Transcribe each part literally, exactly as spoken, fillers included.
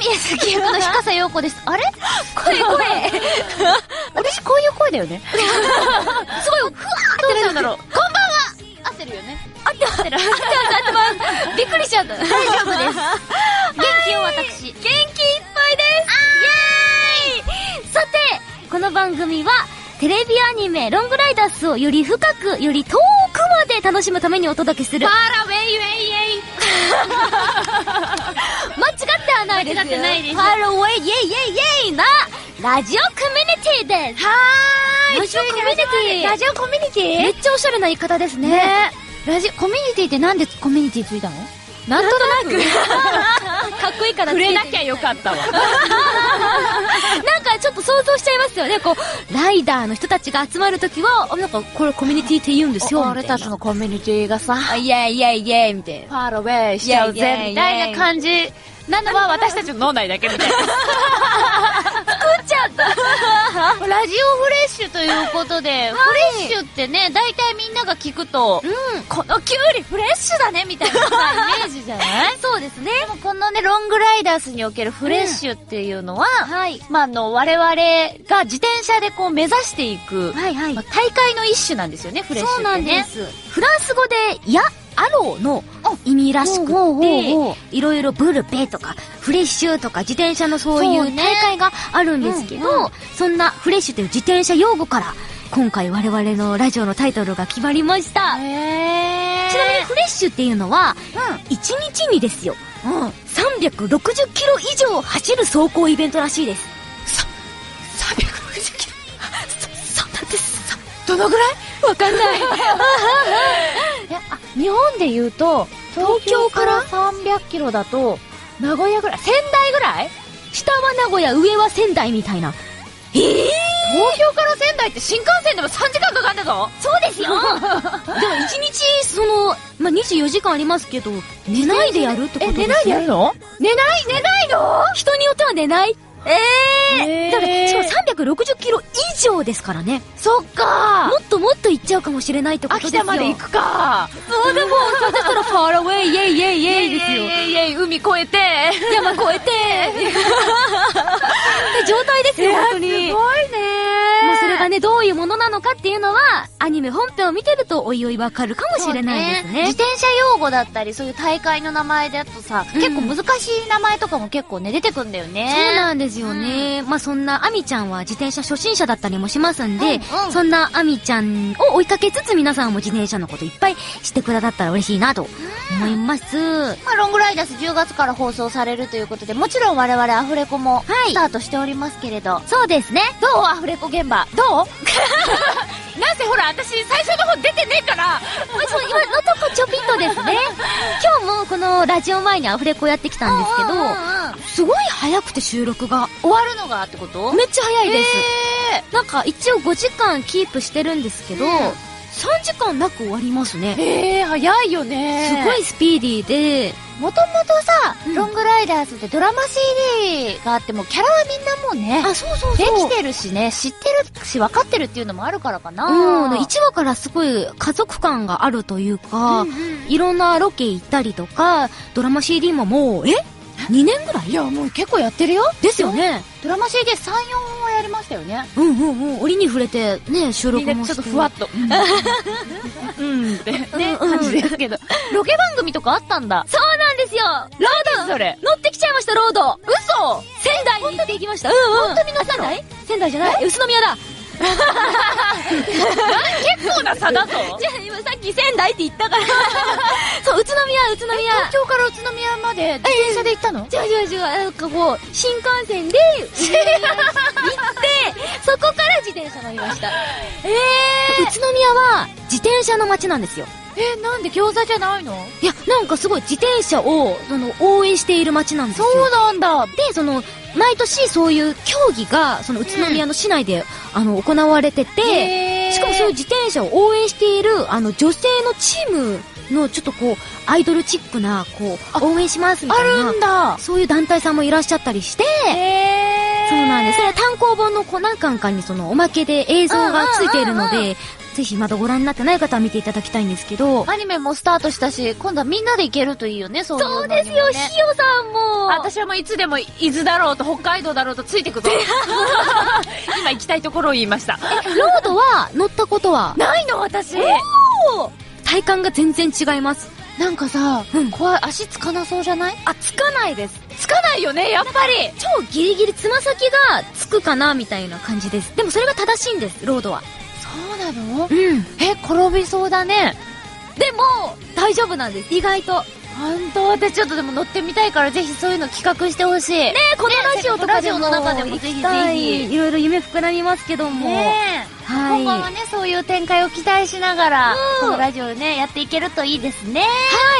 宮崎役の日笠陽子です。あれ声声私こういう声だよねすごいふわーってなるんだろう。こんばんは。合ってるよね。合って合ってる合ってます。びっくりしちゃった。大丈夫です。元気を私元気いっぱいです。イエーイ。さてこの番組はテレビアニメロングライダースをより深くより遠くまで楽しむためにお届けするパラウェイウェイエイ間違ってはないですよ。間違ってないです。パラウェイエイエイエイなラジオコミュニティです。はーい。ラジオコミュニティ。ラジオコミュニティめっちゃおしゃれな言い方ですね。ねラジオコミュニティってなんでコミュニティついたの？なんとなくかっこいいから触れなきゃよかったわなんかちょっと想像しちゃいますよね。こうライダーの人たちが集まるときはなんかこれコミュニティって言うんですよ。俺たちのコミュニティがさイエイイエイイエイみたいなパーロウェイしちゃうぜみたいな感じなのは私たちの脳内だけみたいな作っちゃったラジオフレッシュということで、はい、フレッシュってね大体みんなが聞くと、うん、このキュウリフレッシュだねみたいなイメージじゃないそうですね。でもこのねロングライダースにおけるフレッシュっていうのは、うんはいまあ、あの我々が自転車でこう目指していく、はいはいまあ、大会の一種なんですよねフレッシュってね。そうなんです。フランス語でやアローの意味らしくっていろいろブルペとかフレッシュとか自転車のそういう大会があるんですけど そ,、ねうんうん、そんなフレッシュという自転車用語から今回我々のラジオのタイトルが決まりました。へー。ちなみにフレッシュっていうのは、うん、いちにちにですよ、うん、さんびゃくろくじゅっキロ以上走る走行イベントらしいです。ささんびゃくろくじゅっキロそ, そうなんです。どのぐらいわかんないいやあ日本で言うと東京からさんびゃくキロだと名古屋ぐらい仙台ぐらい下は名古屋上は仙台みたいな。えー、東京から仙台って新幹線でもさんじかんかかんだぞ。そうですよでもいちにちその、まあ、にじゅうよじかんありますけど寝ないでやるってことです。え寝ないでやるの？寝ない寝ないの？人によっては寝ない。えー、えー、だからしかもさんびゃくろくじゅっキロ以上ですからね。そっかもっともっと行っちゃうかもしれないってことですよ。秋田まで行くか。そうでもそうだったらファーラウェイイェイイェイイェイですよ。イェイイェイ海越えて山越えてって状態ですよ。本当にすごいね。まあそれがねどういうものなのかっていうのはアニメ本編を見てるとおいおいわかるかもしれないです ね, ね。自転車用語だったりそういう大会の名前だとさ、うん、結構難しい名前とかも結構ね出てくんだよね。そうなんですよね、うん、まあそんなアミちゃんは自転車初心者だったりもしますんで、うんうん、そんなアミちゃんを追いかけつつ皆さんも自転車のこといっぱい知ってくださったら嬉しいなと思います、うん、まあロングライダースじゅうがつから放送されるということでもちろん我々アフレコもスタートしておりますけれど、はい、そうですね。どうアフレコ現場どうなんせほら私最初の方出てねえからそう今のとこちょぴっとですね今日もこのラジオ前にアフレコやってきたんですけど、うんうんうんうん、すごい早くて収録が終わるのがってことめっちゃ早いです、えー、なんか一応ごじかんキープしてるんですけど、うん、さんじかんなく終わりますね。えー、早いよね。すごいスピーディーでもともとさ、うん、ロングライダースってドラマ シーディー があってもキャラはみんなもうねあそうそうそうできてるしね知ってるし分かってるっていうのもあるからかな、うん、いちわからすごい家族感があるというか、うんうん、いろんなロケ行ったりとかドラマ シーディー ももうえにねんぐらいいやもう結構やってるよですよね。ドラマ シーディー さん、よんはやりましたよね。うんうんうん折に触れてね収録もしてちょっとふわっとうん、うん、ってね感じですけどロケ番組とかあったんだそうなんですよ。ロードそれ乗ってきちゃいました。ロード嘘仙台に行ってきました。本当に乗ったの？仙台じゃない宇都宮だ結構な差だぞじゃあ今さっき仙台って言ったからそう宇都宮宇都宮東京から宇都宮まで自転車で行ったの？違う違う違うなんかこう新幹線で行ってそこから自転車乗りましたえー、宇都宮は自転車の街なんですよ。えー、なんで餃子じゃないの？いやなんかすごい自転車をその応援している街なんですよ。そうなんだ。でその毎年そういう競技がその宇都宮の市内で、うん、あの行われててしかもそういう自転車を応援しているあの女性のチームのちょっとこうアイドルチックなこう応援しますみたいなあるんだそういう団体さんもいらっしゃったりしてそうなんです。それは単行本の何巻かにそのおまけで映像がついているので、うんうんうんぜひまだご覧になってない方は見ていただきたいんですけど、アニメもスタートしたし、今度はみんなで行けるといいよね、そういうのにもね。そうですよ、ひよさんも。私はもういつでも伊豆だろうと北海道だろうとついてくぞ。今行きたいところを言いました。え、ロードは乗ったことはないの、私。おー、体感が全然違います。なんかさ、うん、怖い、足つかなそうじゃない？あ、つかないです。つかないよね、やっぱり。超ギリギリ、つま先がつくかなみたいな感じです。でもそれが正しいんです、ロードは。そうなの？うん。え、転びそうだね。でも、大丈夫なんです、意外と。本当、私ちょっとでも乗ってみたいから、ぜひそういうの企画してほしい。ねえ、このラジオとかでも、ね、ラジオの中でもぜひぜひ。いろいろ夢膨らみますけども。ねえ。はい、今後はね、そういう展開を期待しながら、うん、このラジオね、やっていけるといいですね。は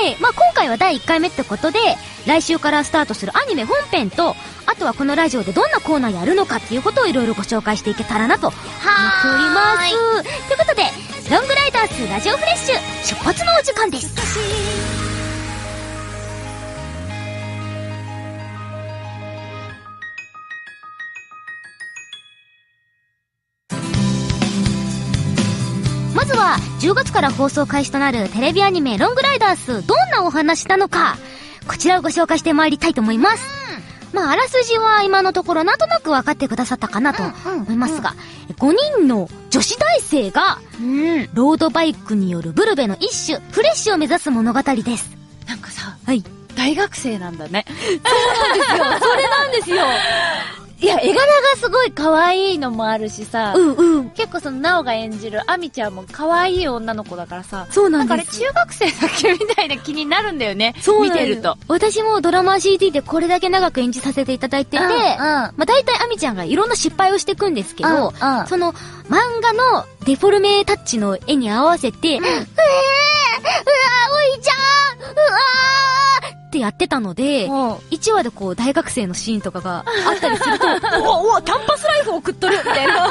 い。まあ今回はだいいっかいめってことで、来週からスタートするアニメ本編と、あとはこのラジオでどんなコーナーやるのかっていうことをいろいろご紹介していけたらなと思っております。ということで、ロングライダースラジオフレッシュ、出発のお時間です。まずはじゅうがつから放送開始となるテレビアニメロングライダース、どんなお話なのか、こちらをご紹介してまいりたいと思います、うん、まああらすじは今のところなんとなく分かってくださったかなと思いますが、うんうんうん、ごにんの女子大生が、うん、ロードバイクによるブルベの一種フレッシュを目指す物語です。なんかさ、はい、大学生なんだね。そうなんですよ。それなんですよ。いや、絵柄がすごい可愛いのもあるしさ、うんうん、結構その奈緒が演じるアミちゃんも可愛い女の子だからさ、そうなんです。だから中学生だけみたいな気になるんだよね。そうなんです。見てると。私もドラマ シーディー でこれだけ長く演じさせていただいてて、うんうん、まあ大体アミちゃんがいろんな失敗をしていくんですけど、うんうん、その漫画のデフォルメタッチの絵に合わせて、うん、うえー、うわー、おいちゃん、うわーってやってたので、いちわでこう大学生のシーンとかがあったりすると、うわうわ、キャンパスライフ送っとるみたいな。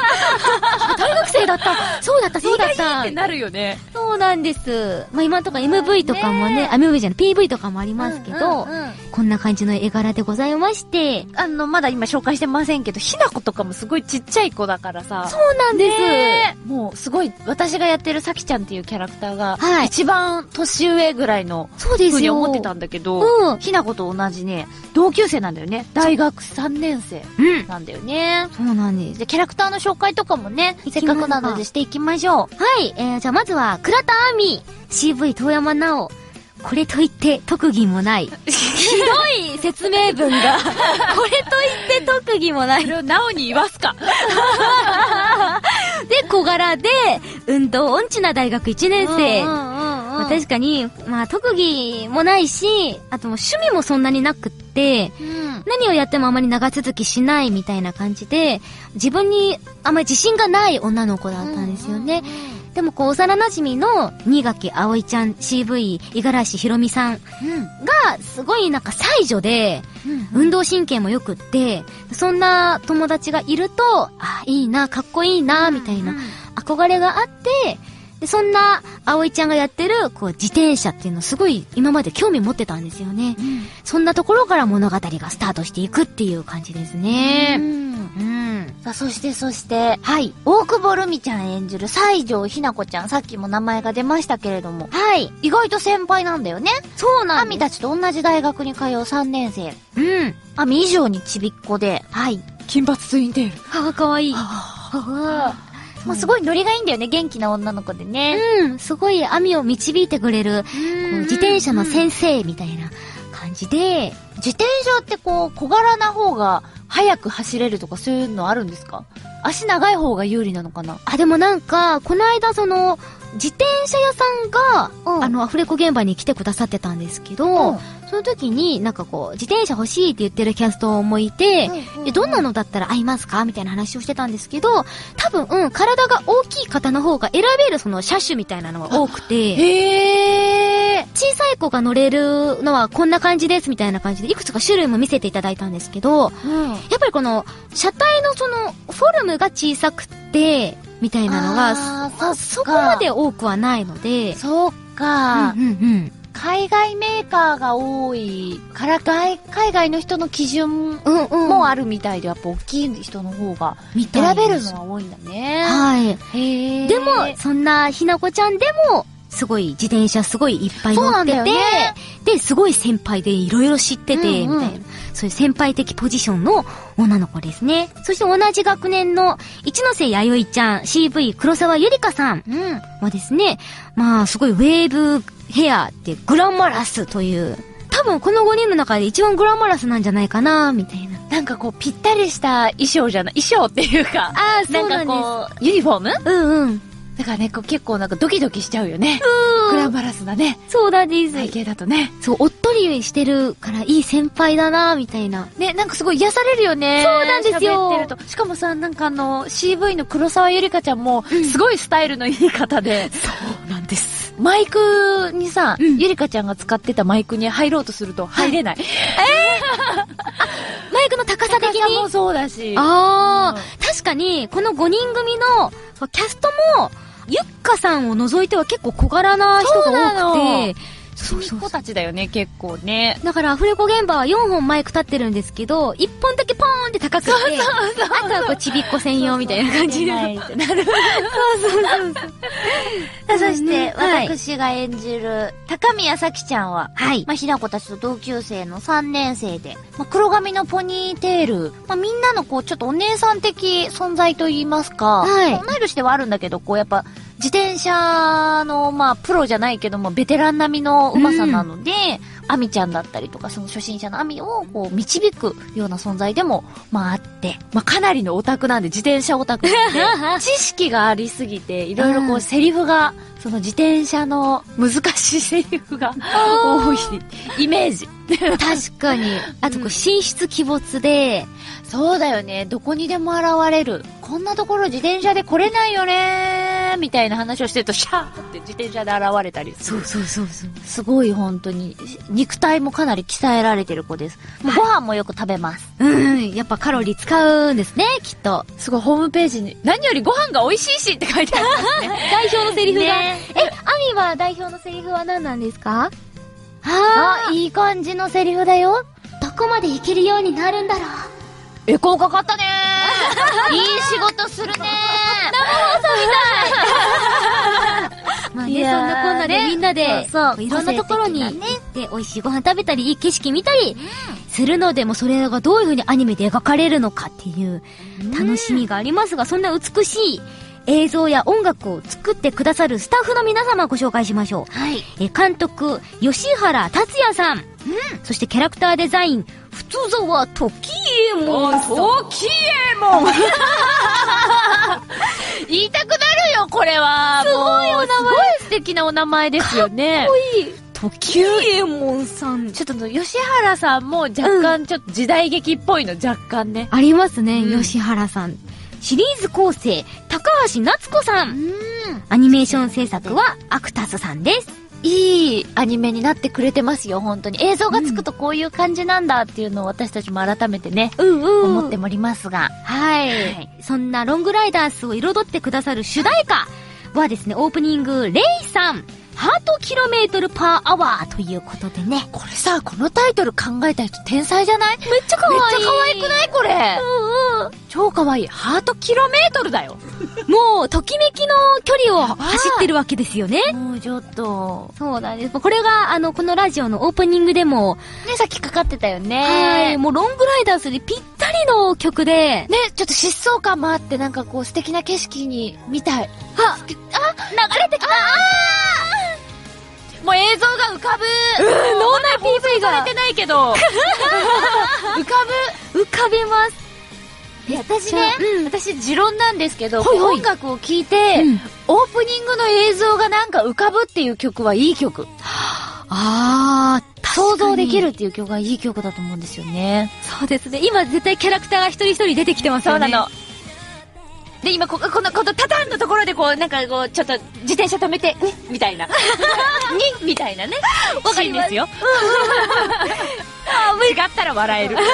大学生だった、そうだったそうだったってなるよね。そうなんです。まあ今とか エムブイ とかもね、あ、 エムブイ じゃない ピーブイ とかもありますけど、うんうんうん、こんな感じの絵柄でございまして、あのまだ今紹介してませんけど、ひな子とかもすごいちっちゃい子だからさ。そうなんです、ね、もうすごい、私がやってるさきちゃんっていうキャラクターが、はい、一番年上ぐらいの風に思ってたんだけど、うん、ひなこと同じね、同級生なんだよね。大学さんねん生なんだよね、うん、そうなんです。で、キャラクターの紹介とかもね、せっかくなのでしていきましょう。はい、えー、じゃあまずは倉田亜美、 シーブイ 遠山奈緒、これといって特技もない。ひどい説明文が。これといって特技もない。それをなおに言わすか。で、小柄で、運動音痴な大学いちねん生。うんうんうんうん、まあ、確かに、まあ特技もないし、あともう趣味もそんなになくって、うん、何をやってもあまり長続きしないみたいな感じで、自分にあまり自信がない女の子だったんですよね。うんうんうん、でもこう幼馴染の新垣葵ちゃん、 シーブイ 五十嵐ひろみさんがすごいなんか才女で、運動神経もよくって、そんな友達がいると、あ、いいな、かっこいいなみたいな憧れがあって、でそんな葵ちゃんがやってるこう自転車っていうのすごい今まで興味持ってたんですよね、うん、そんなところから物語がスタートしていくっていう感じですね。うん、うん、さあ、そしてそして、はい、大久保瑠美ちゃん演じる西条ひな子ちゃん、さっきも名前が出ましたけれども、はい、意外と先輩なんだよね。そうなんです。亜美たちと同じ大学に通うさんねん生、うん、亜美以上にちびっこで、はい、金髪ツインテール、歯がかわいい。もうすごいノリがいいんだよね、元気な女の子でね。うん、すごい亜美を導いてくれる、こう自転車の先生みたいな感じで。自転車ってこう小柄な方が速く走れるとか、そういうのあるんですか？足長い方が有利なのかな？あ、でもなんかこの間その自転車屋さんが、うん、あのアフレコ現場に来てくださってたんですけど、うん、その時になんかこう自転車欲しいって言ってるキャストもいて、うんうんうん、えどんなのだったら合いますかみたいな話をしてたんですけど、多分、うん、体が大きい方の方が選べるその車種みたいなのが多くて、へー、小さい子が乗れるのはこんな感じですみたいな感じでいくつか種類も見せていただいたんですけど、うん、やっぱりこの車体のそのフォルムが小さくてみたいなのが そ, そこまで多くはないので、そうか、うんうんうん、海外メーカーが多いから海外の人の基準もあるみたいで、やっぱ大きい人の方が選べるのは多いんだね。はい。へー。でもそんなひなこちゃんでもすごい自転車すごいいっぱい乗ってて、ね、ですごい先輩でいろいろ知ってて、うんうん、みたいな、そういう先輩的ポジションの女の子ですね。そして同じ学年の一ノ瀬弥生ちゃん シーブイ 黒沢ゆりかさんはですね、うん、まあすごいウェーブヘアでグラマラスという、多分このごにんの中で一番グラマラスなんじゃないかなみたいな、なんかこうぴったりした衣装じゃない、衣装っていうか、あーそうなんです、なんかこうユニフォーム、うんうん、だからね、こう結構なんかドキドキしちゃうよね。グラマラスだね。そうだです。背景だとね。そう、おっとりしてるからいい先輩だなみたいな。ね、なんかすごい癒されるよね。そうなんですよ。喋ってると。しかもさ、なんかあの、シーブイ の黒沢ゆりかちゃんも、すごいスタイルのいい方で。そうなんです。マイクにさ、うん、ゆりかちゃんが使ってたマイクに入ろうとすると入れない。はい、えーマイクの高さ的に。高さもそうだし。ああ、うん、確かに、このごにん組の、キャストも、ゆっかさんを除いては結構小柄な人が多くて、そういう子たちだよね、結構ね。だからアフレコ現場はよんほんマイク立ってるんですけど、いっぽんだけポーンって高くて、そうそうそう、あとはこうちびっこ専用みたいな感じで。そうそうそうそして、はい、私が演じる高宮咲ちゃんは、はい、まあ、ひな子たちと同級生のさんねん生で、まあ、黒髪のポニーテール、まあ、みんなのこうちょっとお姉さん的存在といいますか、はい、同い年ではあるんだけど、こうやっぱ自転車の、まあ、プロじゃないけども、ベテラン並みの上手さなので、うん、アミちゃんだったりとか、その初心者のアミを、こう、導くような存在でも、まあ、あって、まあ、かなりのオタクなんで、自転車オタクなんで、知識がありすぎて、いろいろこう、セリフが、その自転車の難しいセリフが多いイメージ。確かに。あと、こう、神出鬼没で、うん、そうだよね、どこにでも現れる。こんなところ自転車で来れないよねー。みたいな話をしてるとシャーって自転車で現れたりする。そうそうそうそう。すごい本当に肉体もかなり鍛えられてる子です。はい、ご飯もよく食べます。うん、やっぱカロリー使うんですね、きっと。すごいホームページに何よりご飯が美味しいしって書いてありますね。代表のセリフが。ね、え、アミは代表のセリフは何なんですか？ああ、いい感じのセリフだよ。どこまで行けるようになるんだろう。エコーかかったねー。いい仕事するねー。まあね、そんなこんなでみんなで、そうそう、いろんなところに行って、美味しいご飯食べたり、いい景色見たりするので、もうそれがどういう風にアニメで描かれるのかっていう楽しみがありますが、そんな美しい映像や音楽を作ってくださるスタッフの皆様をご紹介しましょう。はい。え、監督、吉原達也さん。うん。そしてキャラクターデザイン、ふつざわときえもん。ときえもん。言いたくなるよ、これは。すごいお名前。すごい素敵なお名前ですよね。かっこいい。ときえもんさん。ちょっと、吉原さんも若干、ちょっと時代劇っぽいの、若干ね。ありますね、うん、吉原さん。シリーズ構成、高橋夏子さん。うん。アニメーション制作は、アクタスさんです。いいアニメになってくれてますよ、本当に。映像がつくとこういう感じなんだっていうのを私たちも改めてね、うんうん、思っておりますが。はい。はい、そんなロングライダースを彩ってくださる主題歌はですね、オープニング、レイさん、ハートキロメートルパーアワーということでね。これさ、このタイトル考えた人天才じゃない？めっちゃ可愛い。めっちゃ可愛くないこれ。うんうん。超可愛い。ハートキロメートルだよ。もう、ときめきの距離を走ってるわけですよね。もうちょっと。そうなんです。これが、あの、このラジオのオープニングでも、ね、さっきかかってたよね。はい。もうロングライダースにぴったりの曲で、ね、ちょっと疾走感もあって、なんかこう素敵な景色に見たい。あ、あ、流れてきた。ああもう映像が浮かぶ。うん、脳内 ピーブイ が。されてないけど。浮かぶ。浮かびます。私ね、うん、私、持論なんですけど、ほいほい音楽を聴いて、うん、オープニングの映像がなんか浮かぶっていう曲はいい曲。あー、想像できるっていう曲がいい曲だと思うんですよね。そうですね。今絶対キャラクターが一人一人出てきてますよね。そうなの。で、今こ、この、このタタンのところでこう、なんかこう、ちょっと自転車止めて、みたいな。に、みたいなね。わかりますよ。違ったら笑える。いや、でも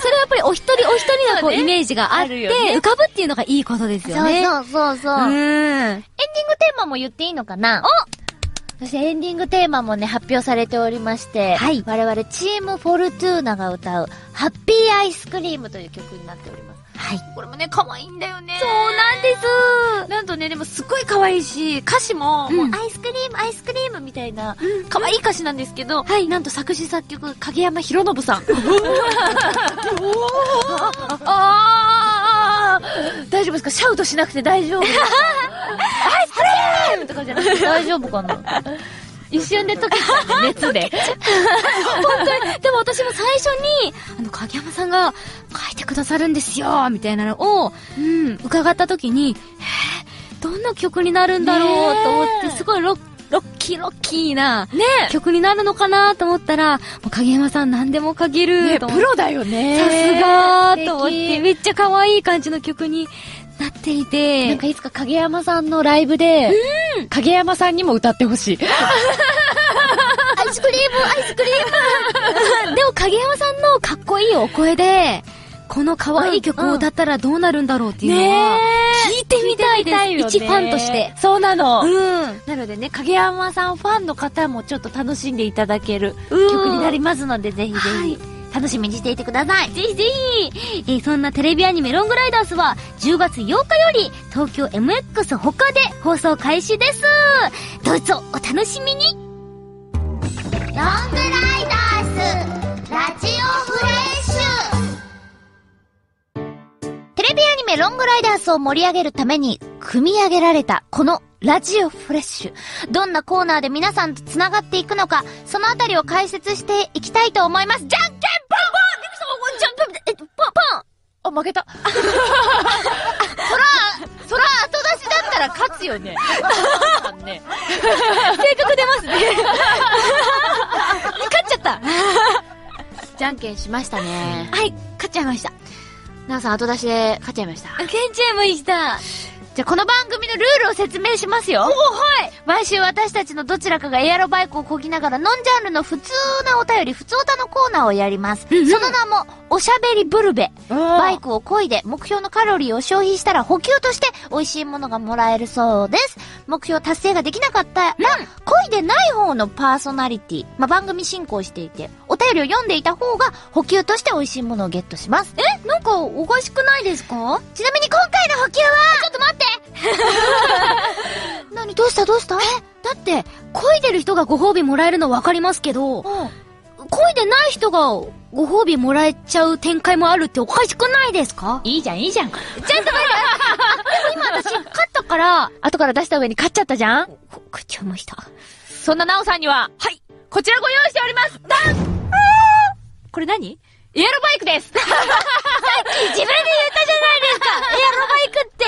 それはやっぱりお一人お一人のこう、イメージがあって、浮かぶっていうのがいいことですよね。そうそうそうそう。エンディングテーマも言っていいのかな？お！そしてエンディングテーマもね発表されておりまして、はい、我々チームフォルトゥーナが歌うハッピーアイスクリームという曲になっております。はい、これもね可愛いんだよね。そうなんです。なんとねでもすっごい可愛いし歌詞も、うん、もうアイスクリームアイスクリームみたいな、うん、可愛い歌詞なんですけど、はい、なんと作詞作曲影山博信さん。あ大丈夫ですか？シャウトしなくて大丈夫。アイスクリームとかじゃなくて大丈夫かな？一瞬で溶けちゃった熱で。本当に。でも私も最初にあの影山さんが書いてくださるんですよみたいなのを、うん、伺った時に、えー、どんな曲になるんだろうと思って、ね、すごいロックロッキーロッキーな曲になるのかなと思ったら、ね、もう影山さん何でも書けると思って、ね、プロだよねさすがと思ってめっちゃ可愛い感じの曲になっていて、なんかいつか影山さんのライブで、うん、影山さんにも歌ってほしい。アイスクリームアイスクリーム。でも影山さんのかっこいいお声でこの可愛い曲を歌ったらどうなるんだろうっていうのは聞いてみたいです、ね、一ファンとして。そうなの、うん、なのでね影山さんファンの方もちょっと楽しんでいただける曲になりますので、ぜひぜひ楽しみにしていてください。ぜひぜひ、えー、そんなテレビアニメロングライダースはじゅうがつようかより東京 エムエックス 他で放送開始です。どうぞお楽しみに。ロングライダースラジオフレッシュ。テレビアニメロングライダースを盛り上げるために組み上げられたこのラジオフレッシュ、どんなコーナーで皆さんとつながっていくのか、そのあたりを解説していきたいと思います。じゃんけんぽんぽん、じゃんけんぽんぽん、あ負けた。そらそら後出しだったら勝つよね。ね性格出ますね。勝っちゃった。じゃんけんしましたね。はい勝っちゃいました。皆さん後出しで勝っちゃいました。勝っちゃいました。じゃあこの番組のルールを説明しますよ。おおはい。毎週私たちのどちらかがエアロバイクをこぎながらノンジャンルの普通なお便り普通歌のコーナーをやります。うんうん、その名もおしゃべりブルベ。バイクを漕いで目標のカロリーを消費したら補給として美味しいものがもらえるそうです。目標達成ができなかったら、漕いでない方のパーソナリティ、まあ、番組進行していてお便りを読んでいた方が補給として美味しいものをゲットします。えなんかおかしくないですか？ちなみに今回の補給はちょっと待って。何どうしたどうした？えだって漕いでる人がご褒美もらえるの分かりますけど、うん、漕いでない人がご褒美もらえちゃう展開もあるっておかしくないですか？いいじゃんいいじゃん。ちょっと待って。でも今私勝ったから後から出した上に勝っちゃったじゃん。勝っちゃいました。そんななおさんにははいこちらご用意しております。これ何？エアロバイクです。さっき自分で言ったじゃないですか。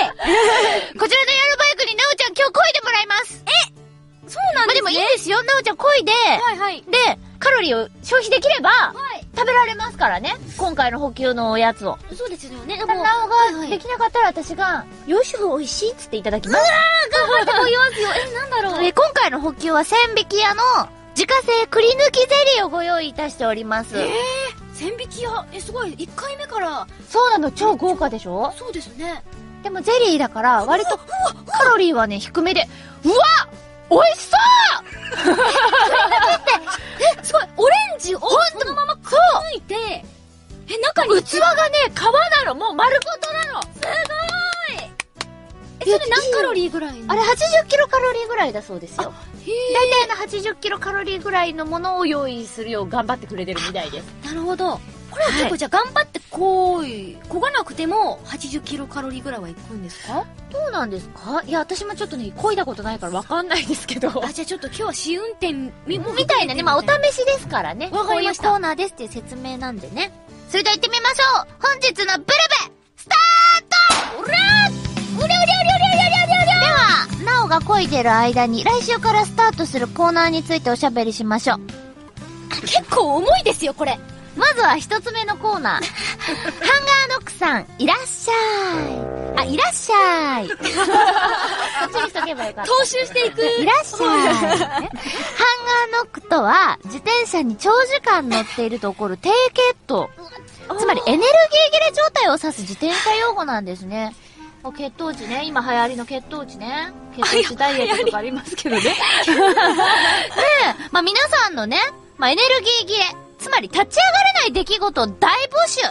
エアロバイクって。こちらのエアロバイクになおちゃん今日漕いでもらいます。えそうなんですね。まあ、でもいいですよ。なおちゃん漕いで、はいはい、でカロリーを消費できれば、はい、食べられますからね。今回の補給のおやつを。そうですよね。でもなおができなかったら私がよしおいしいっつっていただきます。うわー頑張ってこいますよ。えなんだろう。え今回の補給は千匹屋の自家製栗抜きゼリーをご用意いたしております。えー千匹屋、えすごいいっかいめからそうなの。超豪華でしょ。そうですね。でもゼリーだから割とカロリーはね低めで、うわ美味しそう。えすごいオレンジをそのままくっついて、え中に器がね皮なの。もう丸ごとなの。すごい。えそれ何カロリーぐらいの？あれはちじゅっキロカロリーぐらいだそうですよ。大体のはちじゅっキロカロリーぐらいのものを用意するよう頑張ってくれてるみたいです。なるほど。これは結構じゃあ頑張ってこい、はい、こがなくてもはちじゅっキロカロリーぐらいはいくんですか？どうなんですか？いや私もちょっとねこいだことないからわかんないですけど。あじゃあちょっと今日は試運転 み, みたいなね。まあお試しですからね。わかりました。こういうコーナーですっていう説明なんでね。それでは行ってみましょう。本日のブルベスタート。おらーおりゃおりゃおりゃおりゃおりゃなおが漕いでる間に来週からスタートするコーナーについておしゃべりしましょう。結構重いですよこれ。まずは一つ目のコーナー。ハンガーノックさんいらっしゃい。あいらっしゃい。そっちにしとけばよかった。踏襲していく。いらっしゃい。ハンガーノックとは自転車に長時間乗っていると起こる低血糖、つまりエネルギー切れ状態を指す自転車用語なんですね。お血糖値ね、今流行りの血糖値ね、血糖値ダイエットとかありますけどねねえ、まあ、皆さんのね、まあ、エネルギー切れ、つまり立ち上がれない出来事を大募集。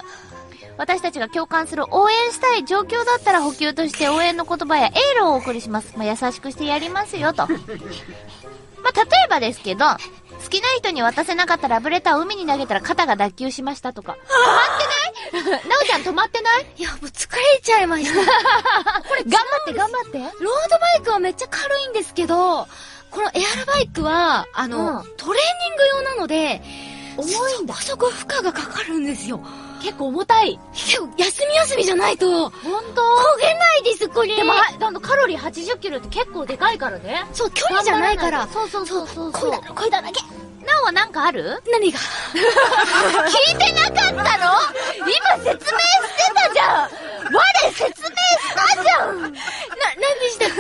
私たちが共感する応援したい状況だったら補給として応援の言葉やエールをお送りします、まあ、優しくしてやりますよとまあ、例えばですけど、好きな人に渡せなかったラブレターを海に投げたら肩が脱臼しましたとか。止まってないなおちゃん止まってない？いや、もう疲れちゃいましたこれ頑張って頑張って。ロードバイクはめっちゃ軽いんですけど、このエアロバイクはあの、うん、トレーニング用なので重いんだ。そこそこ負荷がかかるんですよ。結構重たい。結構休み休みじゃないと。本当。焦げないですこれ。でもあのカロリーはちじゅっキロって結構でかいからね。そう、距離じゃないから。そうそうそうそう。こいだろこいだだけ。なおはなんかある？何が？聞いてなかったの？今説明してたじゃん。我説明したじゃん。な何でしたっ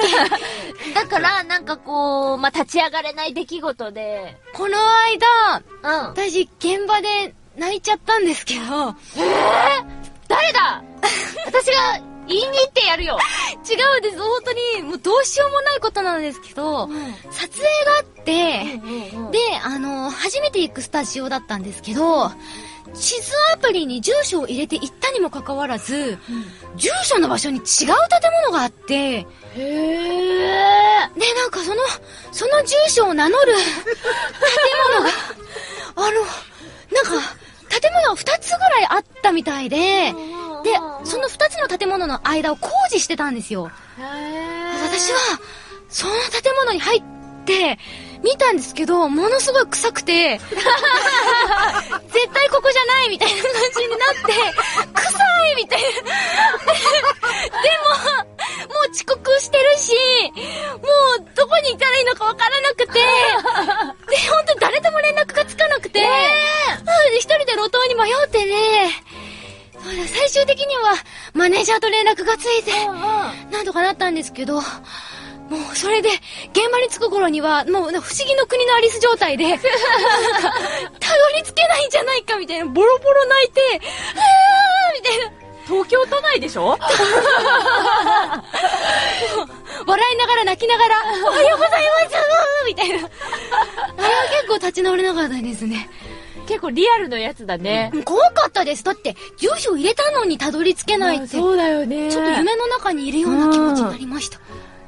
け？だからなんかこう、まあ、立ち上がれない出来事で。この間、うん、私現場で。泣いちゃったんですけど。えー、誰だ私が言いに行ってやるよ。違うんです。本当に、もうどうしようもないことなんですけど、うん、撮影があって、うんうんうん、で、あの、初めて行くスタジオだったんですけど、地図アプリに住所を入れて行ったにもかかわらず、うん、住所の場所に違う建物があって、へー。で、なんかその、その住所を名乗る建物が、あの、なんか、建物がふたつぐらいあったみたいで、で、そのふたつの建物の間を工事してたんですよ。へー。私は、その建物に入って、見たんですけど、ものすごい臭くて、絶対ここじゃないみたいな感じになって、臭いみたいな。でも、もう遅刻してるし、もうどこに行ったらいいのかわからなくて、で、ほんと誰とも連絡がつかなくて、一人で路頭に迷ってね、そうだ、最終的にはマネージャーと連絡がついて、なんとかなったんですけど、もうそれで現場に着く頃にはもう不思議の国のアリス状態でたどり着けないんじゃないかみたいな、ボロボロ泣いて、あーみたいな。東京都内でしょ笑いながら泣きながらおはようございますみたいな。あれは結構立ち直れなかったですね。結構リアルのやつだね。怖かったです。だって住所入れたのにたどり着けないって。そうだよね。ちょっと夢の中にいるような気持ちになりました、うん、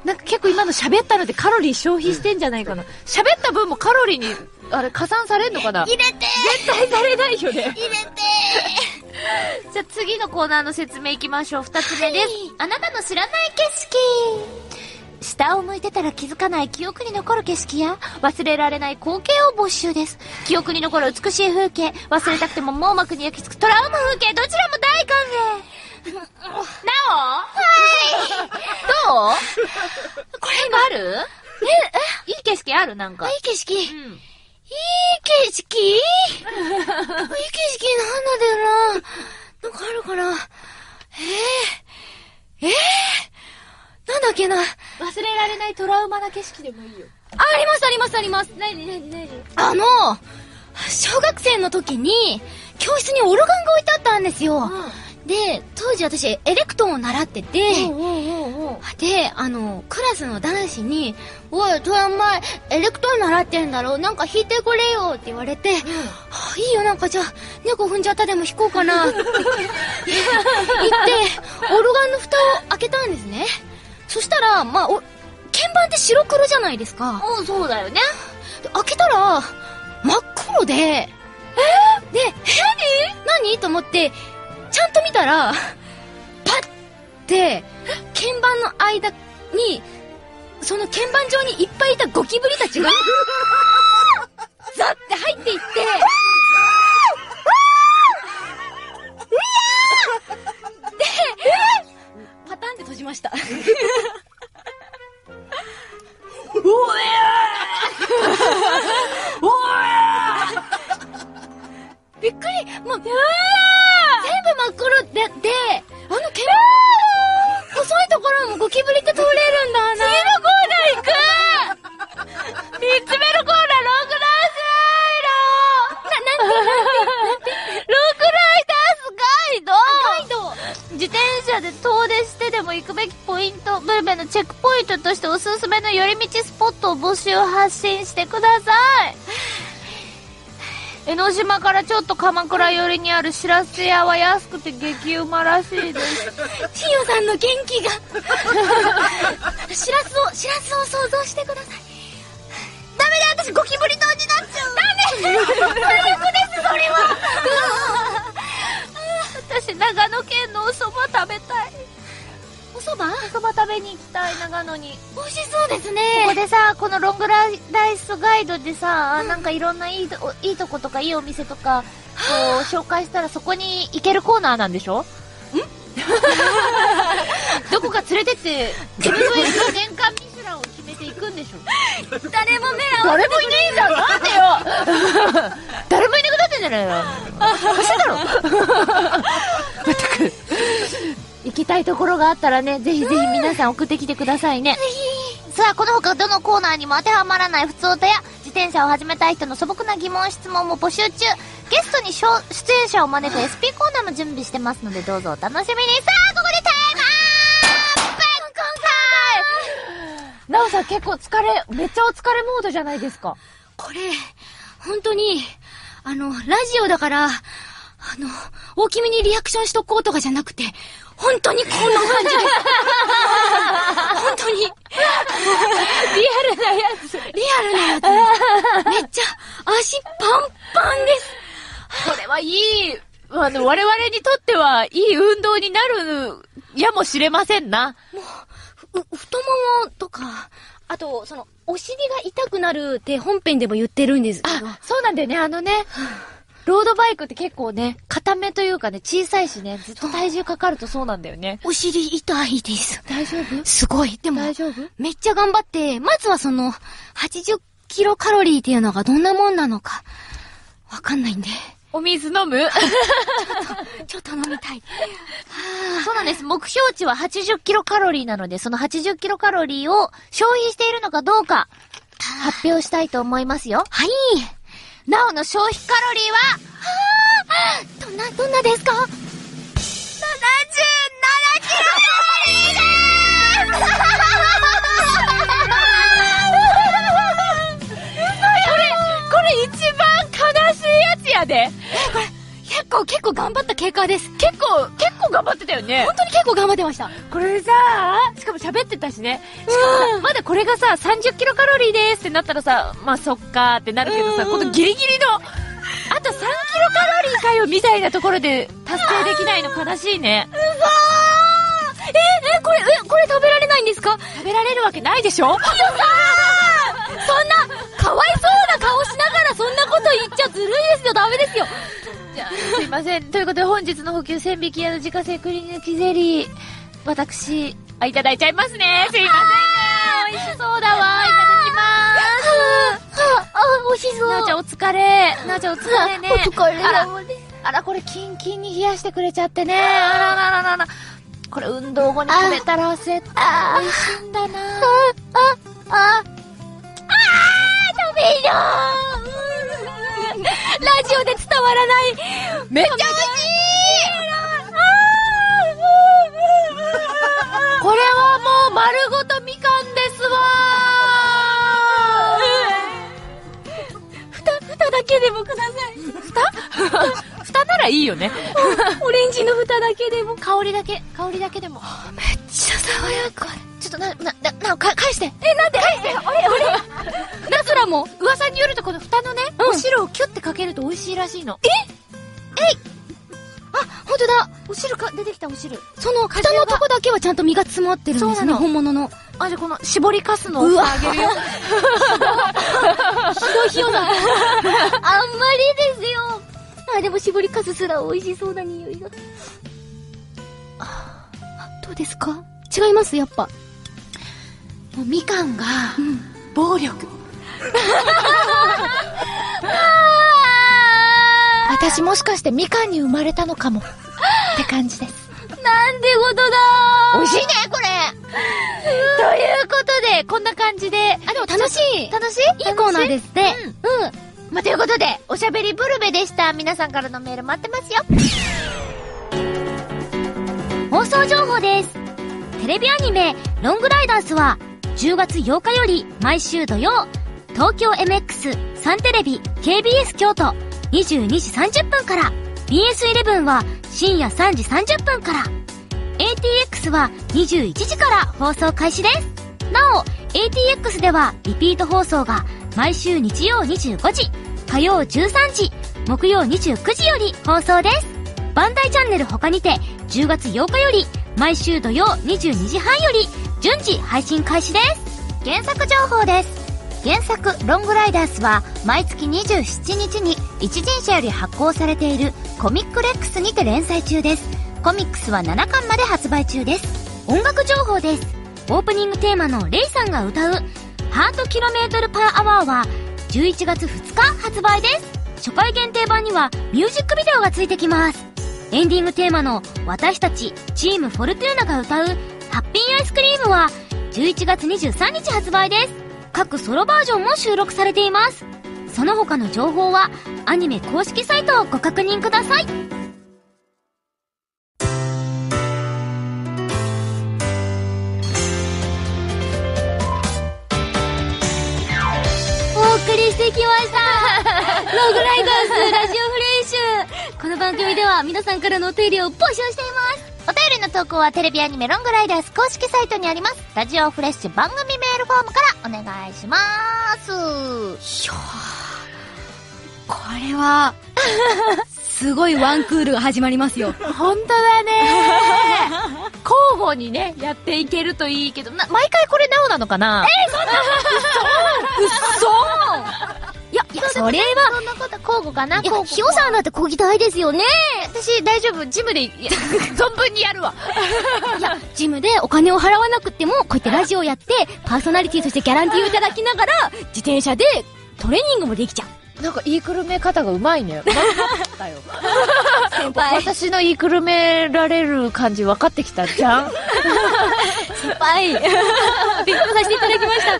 なんか結構今の喋ったのでカロリー消費してんじゃないかな。喋った分もカロリーにあれ加算されんのかな。入れてー。絶対されないよね。入れてーじゃあ次のコーナーの説明いきましょう。ふたつめです、はい、あなたの知らない景色。下を向いてたら気づかない記憶に残る景色や忘れられない光景を募集です。記憶に残る美しい風景、忘れたくても網膜に焼き付くトラウマ風景、どちらも大歓迎なおはいどうこれがあるえいい景色あるなんか。いい景色、うん、いい景色いい景色なんだよな。なんかあるかな。えー、えーなんだっけな。忘れられないトラウマな景色でもいいよ。ありますありますあります。なになになに。あの、小学生の時に、教室にオルガンが置いてあったんですよ。うん、で、当時私、エレクトーンを習ってて、うんうんうんうん、で、あの、クラスの男子に、おい、トラウマ、エレクトーン習ってんだろ、なんか弾いてくれよって言われて、うん、あ、いいよ、なんかじゃあ、猫踏んじゃったでも弾こうかなって言って、オルガンの蓋を開けたんですね。そしたら、まあ、お、鍵盤って白黒じゃないですか。うん、そうだよね。で、開けたら、真っ黒で、えー、で、何何と思って、ちゃんと見たら、パッて、鍵盤の間に、その鍵盤上にいっぱいいたゴキブリたちが、ザッて入っていって、閉じました。おーおーびっくり。もう全部真っ黒で、で、あの毛の細いところもゴキブリって通れるんだな。次のコーナー行く。みっつめのコーナー、ロークライダースガイド。ロークライダースガイド。自転車で遠出してでも行くべきポイント、ブルベのチェックポイントとしておすすめの寄り道スポットを募集発信してください。江ノ島からちょっと鎌倉寄りにあるしらす屋は安くて激うまらしいです。チヨさんの元気がしらすをしらすを想像してください。ダメだ、私ゴキブリ島になっちゃう。ダメ最悪ですそれは。私長野県のお蕎麦食べたい。お蕎麦？お蕎麦食べに行きたい、長野に。美味しそうですね。ここでさ、このロングライスガイドでさ、うん、なんかいろんないいとこ、いいとことかいいお店とかこう紹介したらそこに行けるコーナーなんでしょ？ん？どこか連れてって自分の年間ミシュランを決めていくんでしょ？誰も目合わせてくれんじゃん。なんでよ。誰もいなくなってんじゃないの？おかしいだろ。行きたいところがあったらね、ぜひぜひ皆さん送ってきてくださいね。さあ、このほかどのコーナーにも当てはまらない普通歌や自転車を始めたい人の素朴な疑問質問も募集中。ゲストに出演者を招く エスピー コーナーも準備してますので、どうぞお楽しみに。さあ、ここでタイムアップ。今回なおさん結構疲れ、めっちゃお疲れモードじゃないですか。これ本当にあのラジオだから、あの、大きめにリアクションしとこうとかじゃなくて、本当にこんな感じです。本当に。リアルなやつ。リアルなやつ。めっちゃ足パンパンです。これはいい、あの、我々にとってはいい運動になるやもしれませんな。もう、う太ももとか、あと、その、お尻が痛くなるって本編でも言ってるんですけど。あ、そうなんだよね、あのね。ロードバイクって結構ね、固めというかね、小さいしね、ずっと体重かかるとそうなんだよね。お尻痛いです。大丈夫？すごい。でも、大丈夫？めっちゃ頑張って、まずはその、はちじゅっキロカロリーっていうのがどんなもんなのか、わかんないんで。お水飲む？ちょっと、ちょっと飲みたい。そうなんです。目標値ははちじゅっキロカロリーなので、そのはちじゅっキロカロリーを消費しているのかどうか、発表したいと思いますよ。はい。なおの消費カロリーは、はぁ、どんな、どんなですか？ ななじゅうななキロカロリーですこれ、これ一番悲しいやつやで。え、これ、結構、結構頑張った結果です。結構、結構頑張ってたよね。本当に結構頑張ってました。これさぁ、しかも喋ってたしね。しかもさ、まだこれがさ、さんじゅっキロカロリーですってなったらさ、まあそっかーってなるけどさ、このギリギリの、あとさんキロカロリーかよみたいなところで達成できないの悲しいね。うわー、え、え、これ、え、これ食べられないんですか？食べられるわけないでしょ？いやさー、そんな、かわいそうな顔しながらそんなこと言っちゃずるいですよ、ダメですよ。すいません。ということで本日の補給千匹屋の自家製くりぬきゼリー、私あいただいちゃいますね。すいませんね。美味しそうだわ。いただきます。ああ、美味しそう。なあちゃんお疲れ。なあちゃんお疲れね。お疲れ。あら、あらこれキンキンに冷やしてくれちゃってね。あららららら。これ運動後に食べたら絶対美味しいんだな。ああああ食べよう。ラジオで伝わらない。めっちゃ美味しい。これはもう丸ごとみかんですわー。ふた、ふただけでもください。ふた？ふたならいいよね。オレンジのふただけでも、香りだけ、香りだけでも。めっちゃ爽やか。ちょっとな、な、な、な、返して。え、なんで？返して。俺、俺。なずらも、噂によるとこのふたのね、お汁をキュッてかけると美味しいらしいの。え？えい！あ、ほんとだ。お汁か、出てきたお汁。その、ふたのとこだけはちゃんと身が詰まってるんですね、本物の。あ、じゃあこの、絞りかすのをあげるよ。ひどいひよだ。あんまりですよ。あ、でも絞りかすすら美味しそうな匂いが。あ、どうですか？違います？やっぱもうみかんが、うん、暴力私もしかしてみかんに生まれたのかもって感じです。なんてことだー。美味しいねこれということでこんな感じで、あ、でも楽しい楽しいいいコーナーですね。うん、うんまあ、ということで、おしゃべりブルベでした。皆さんからのメール待ってますよ。放送情報です。テレビアニメ「ロングライダース」はじゅうがつようかより毎週土曜、東京 エムエックス、サンテレビ、ケービーエス 京都にじゅうにじさんじゅっぷんから、 ビーエスイレブン は深夜さんじさんじゅっぷんから、 エーティーエックス はにじゅういちじから放送開始です。なお エーティーエックス ではリピート放送が毎週日曜にじゅうごじ、火曜じゅうさんじ、木曜にじゅうくじより放送です。バンダイチャンネル他にてじゅうがつようかより毎週土曜にじゅうにじはんより順次配信開始です。原作情報です。原作「ロングライダース」は毎月にじゅうしちにちに一人社より発行されているコミックレックスにて連載中です。コミックスはななかんまで発売中です。音楽情報です。オープニングテーマのレイさんが歌う「ハートキロメートルパーアワー」はじゅういちがつふつか発売です。初回限定版にはミュージックビデオがついてきます。エンディングテーマの「私たちチームフォルトゥーナ」が歌う「ハッピーアイスクリーム」はじゅういちがつにじゅうさんにち発売です。各ソロバージョンも収録されています。その他の情報はアニメ公式サイトをご確認ください。お送りしてきました「ロングライダースラジオフレッシュ」。この番組では皆さんからのお便りを募集しています。お便りの投稿はテレビアニメ「ロングライダース」公式サイトにありますラジオフレッシュ番組メールフォームからお願いします。いやこれはすごいワンクールが始まりますよ。本当だね。交互にねやっていけるといいけどな。毎回これなおなのかな。えー、そんなうっそーうっそーいや、いや、それは、そんなこと、交互かな。いや、ひよさんだってこぎたいですよね。私、大丈夫。ジムで、存分にやるわ。いや、ジムでお金を払わなくても、こうやってラジオやって、パーソナリティとしてギャランティーをいただきながら、自転車でトレーニングもできちゃう。なんか、言いくるめ方がうまいね。分かったよ。先輩。私の言いくるめられる感じ分かってきたじゃん。先輩。勉強させていただきました。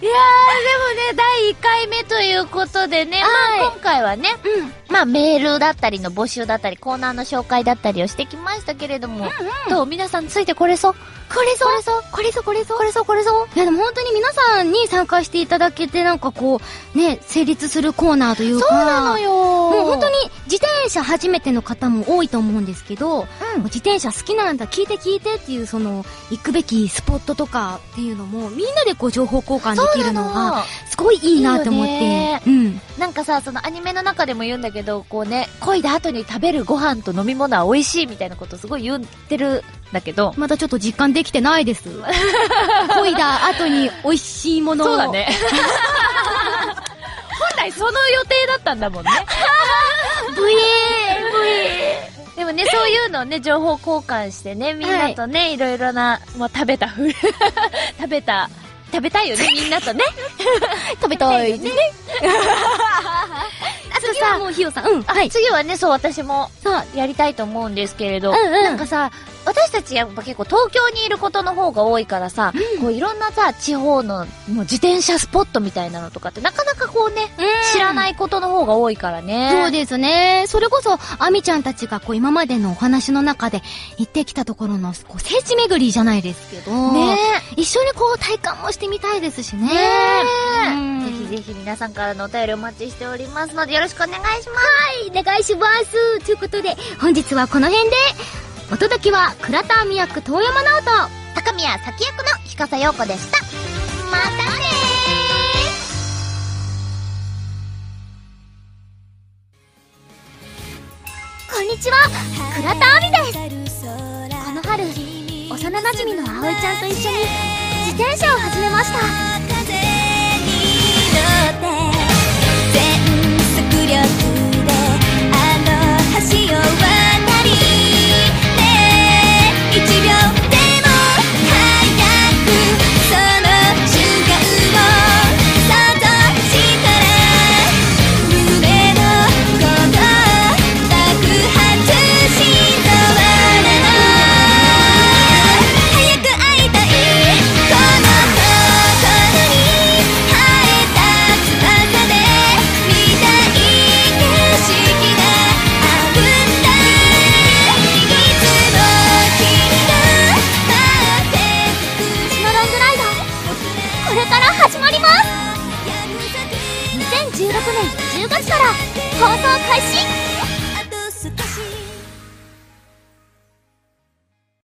いやー、でもね、だいいっかいめということでね、まあ今回はね、うん、まあメールだったりの募集だったり、コーナーの紹介だったりをしてきましたけれども、うんうん、どう皆さんついてこれそうこれそうこれそうこれそうこれそうこれそういやでも本当に皆さんに参加していただけて、なんかこう、ね、成立するコーナーというか、そうなのよ。もう本当に自転車初めての方も多いと思うんですけど、うん、自転車好きなんだ、聞いて聞いてっていう、その、行くべきスポットとかっていうのも、みんなでこう情報交換できるのが、すごいいいなと思って。いいね、うん。なんかさ、そのアニメの中でも言うんだけど、こうね、漕いだ後に食べるご飯と飲み物は美味しいみたいなことすごい言ってる。だけどまだちょっと実感できてないです。こいだ後に美味しいものを。そうだね。本来その予定だったんだもんね。ブイーブイーでもね、そういうのをね、情報交換してね、みんなとね、はい、いろいろな、まあ、食べた食べた食べたいよね、みんなとね。食べたいね。あとさ、次はもうひよさん、うん、はい、次はね、そう、私もやりたいと思うんですけれど、うんうん、なんかさ、私たちやっぱ結構東京にいることの方が多いからさ、うん、こういろんなさ、地方のもう自転車スポットみたいなのとかってなかなかこうね、うん、知らないことの方が多いからね。そうですね。それこそ、あみちゃんたちがこう今までのお話の中で行ってきたところのこう聖地巡りじゃないですけど、ね、一緒にこう体感もしてみたいですしね。ね、ぜひぜひ皆さんからのお便りお待ちしておりますので、よろしくお願いします。はい、お願いします。ということで、本日はこの辺で、お届けは倉田亜美役遠山直人、高宮早紀役の日笠陽子でした。またねー。こんにちは、倉田亜美です。この春、幼なじみの葵ちゃんと一緒に自転車を始めました。全速力であの橋を渡り、いちびょうでも早くその瞬間を想像したら、胸のこと爆発しそうなの。早く会いたい、この心に生えた翼で見たい景色があるんだ。じゅうごじから放送開始。